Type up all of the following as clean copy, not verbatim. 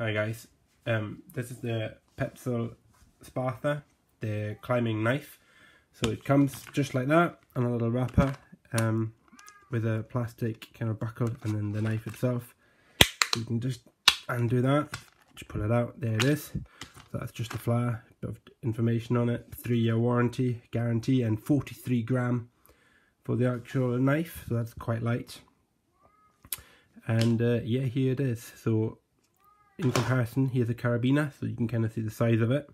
Hi guys, this is the Petzl Spatha, the climbing knife. So it comes just like that, on a little wrapper with a plastic kind of buckle, and then the knife itself. You can just undo that, just pull it out, there it is. So that's just the flyer, bit of information on it, 3-year warranty, guarantee, and 43 gram for the actual knife, so that's quite light. And yeah, here it is. So in comparison, here's a carabiner, so you can kind of see the size of it,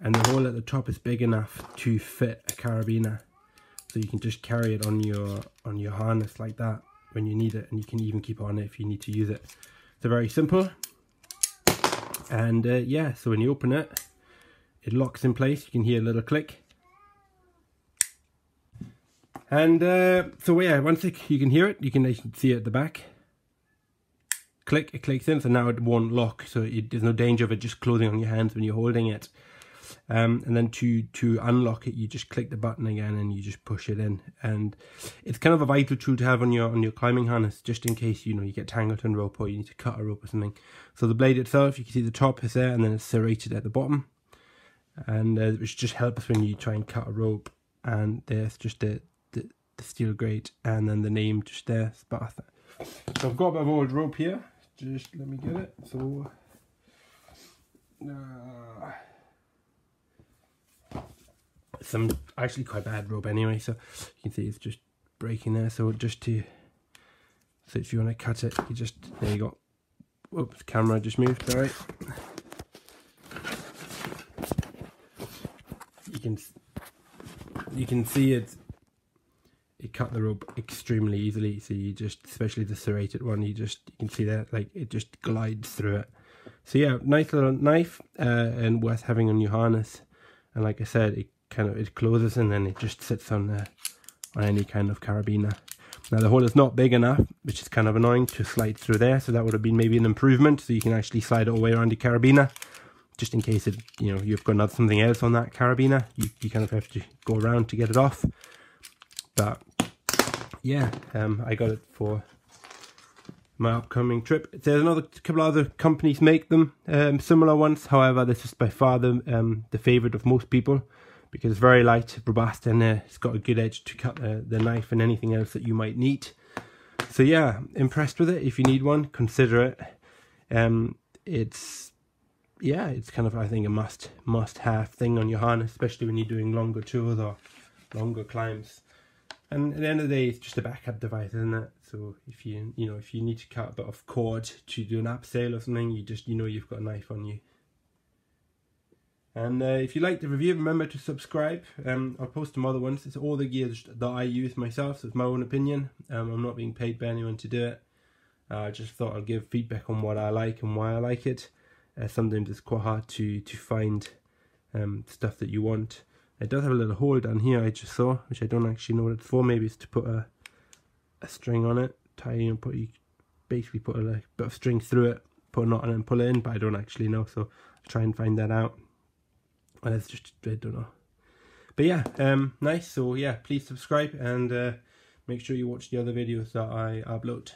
and the hole at the top is big enough to fit a carabiner, so you can just carry it on your harness like that when you need it, and you can even keep it on it if you need to use it. So very simple, and yeah, so when you open it, it locks in place. You can hear a little click, and so yeah, once you can hear it, you can actually see it at the back. Click, it clicks in, so now it won't lock, so there's no danger of it just closing on your hands when you're holding it. And then to unlock it, you just click the button again and you just push it in. And it's kind of a vital tool to have on your climbing harness, just in case, you know, you get tangled in rope or you need to cut a rope or something. So the blade itself, you can see the top is there, and then it's serrated at the bottom, and which just helps when you try and cut a rope. And there's just the steel grate, and then the name just there, Spatha. So I've got a bit of old rope here. Just let me get it. So some actually quite bad rope anyway, so you can see it's just breaking there, so so if you want to cut it, you just, there you go. Oops, camera just moved, alright. You can see it cut the rope extremely easily, so you just, especially the serrated one, you can see that, like, it just glides through it. So yeah, nice little knife, and worth having on your harness. And like I said, it closes and then it just sits on any kind of carabiner. Now the hole is not big enough, which is kind of annoying, to slide through there, so that would have been maybe an improvement, so you can actually slide it all the way around your carabiner, just in case it, you know, you've got something else on that carabiner, you kind of have to go around to get it off. But yeah, I got it for my upcoming trip. There's another couple other companies make them, similar ones. However, this is by far the favorite of most people, because it's very light, robust, and it's got a good edge to cut the knife and anything else that you might need. So yeah, impressed with it. If you need one, consider it. It's kind of, I think, a must have thing on your harness, especially when you're doing longer tours or longer climbs. And at the end of the day, it's just a backup device, isn't it? So if you need to cut a bit of cord to do an abseil or something, you've got a knife on you. And if you like the review, remember to subscribe. I'll post some other ones. It's all the gear that I use myself, so it's my own opinion. I'm not being paid by anyone to do it. I just thought I'd give feedback on what I like and why I like it. Sometimes it's quite hard to find stuff that you want. It does have a little hole down here, I just saw, which I don't actually know what it's for. Maybe it's to put a string on it, tie and basically put a bit of string through it, put a knot on it and pull it in, but I don't actually know, so I'll try and find that out. Well, it's just, I don't know. But yeah, nice. So yeah, please subscribe, and make sure you watch the other videos that I upload.